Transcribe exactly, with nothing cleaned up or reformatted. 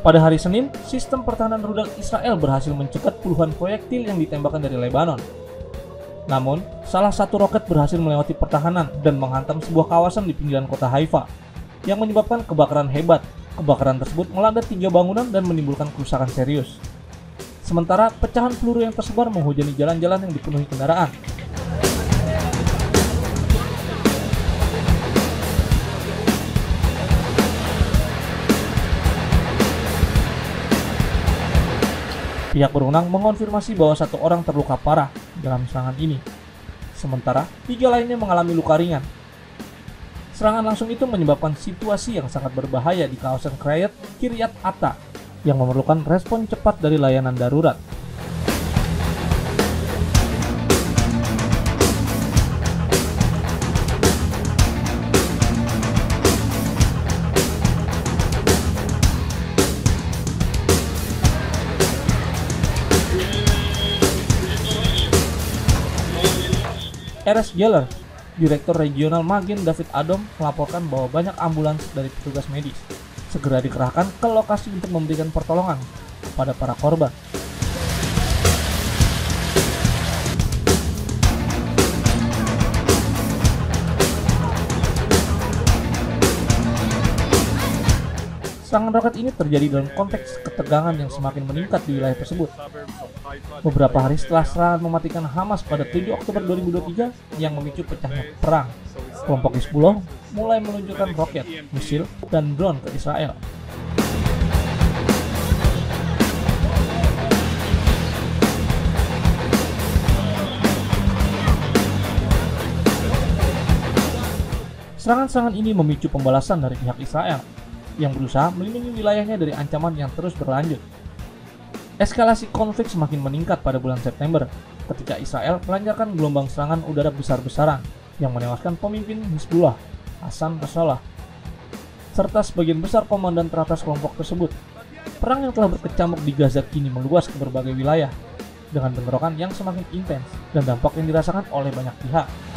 Pada hari Senin, sistem pertahanan rudal Israel berhasil mencegat puluhan proyektil yang ditembakkan dari Lebanon. Namun, salah satu roket berhasil melewati pertahanan dan menghantam sebuah kawasan di pinggiran kota Haifa, yang menyebabkan kebakaran hebat. Kebakaran tersebut melanda tiga bangunan dan menimbulkan kerusakan serius. Sementara, pecahan peluru yang tersebar menghujani jalan-jalan yang dipenuhi kendaraan. Pihak berwenang mengonfirmasi bahwa satu orang terluka parah dalam serangan ini, sementara tiga lainnya mengalami luka ringan. Serangan langsung itu menyebabkan situasi yang sangat berbahaya di kawasan Kriyat Atta yang memerlukan respon cepat dari layanan darurat. Geller, Direktur Regional Magen David Adom, melaporkan bahwa banyak ambulans dari petugas medis segera dikerahkan ke lokasi untuk memberikan pertolongan kepada para korban. Serangan roket ini terjadi dalam konteks ketegangan yang semakin meningkat di wilayah tersebut. Beberapa hari setelah serangan mematikan Hamas pada tujuh Oktober dua ribu dua puluh tiga yang memicu pecahnya perang, kelompok Hizbullah mulai meluncurkan roket, misil, dan drone ke Israel. Serangan-serangan ini memicu pembalasan dari pihak Israel yang berusaha melindungi wilayahnya dari ancaman yang terus berlanjut. Eskalasi konflik semakin meningkat pada bulan September, ketika Israel melancarkan gelombang serangan udara besar-besaran yang menewaskan pemimpin Hizbullah, Hasan Nasrallah, serta sebagian besar komandan teratas kelompok tersebut. Perang yang telah berkecamuk di Gaza kini meluas ke berbagai wilayah, dengan bentrokan yang semakin intens dan dampak yang dirasakan oleh banyak pihak.